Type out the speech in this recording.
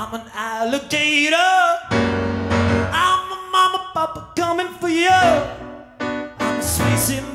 I'm an alligator. I'm a mama, papa coming for you. I'm a sweet